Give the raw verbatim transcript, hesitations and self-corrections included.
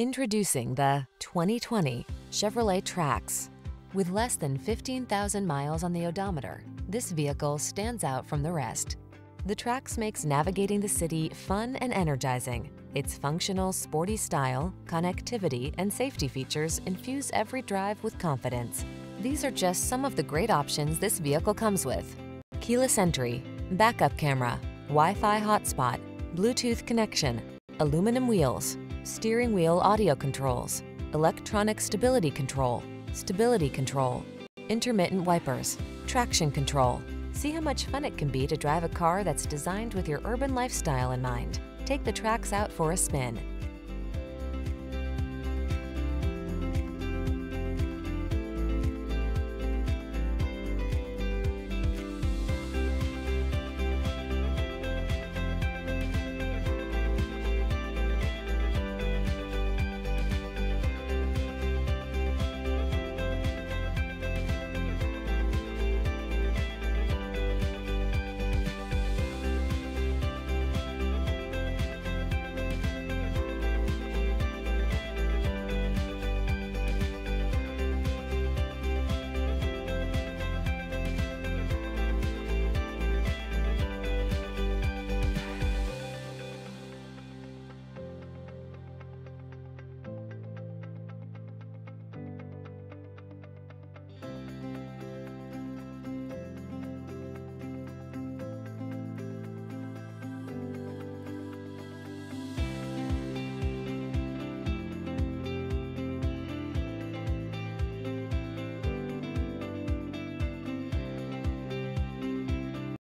Introducing the twenty twenty Chevrolet Trax. With less than fifteen thousand miles on the odometer, this vehicle stands out from the rest. The Trax makes navigating the city fun and energizing. Its functional, sporty style, connectivity, and safety features infuse every drive with confidence. These are just some of the great options this vehicle comes with: keyless entry, backup camera, Wi-Fi hotspot, Bluetooth connection, aluminum wheels, steering wheel audio controls, electronic stability control, stability control, intermittent wipers, traction control. See how much fun it can be to drive a car that's designed with your urban lifestyle in mind. Take the Trax out for a spin.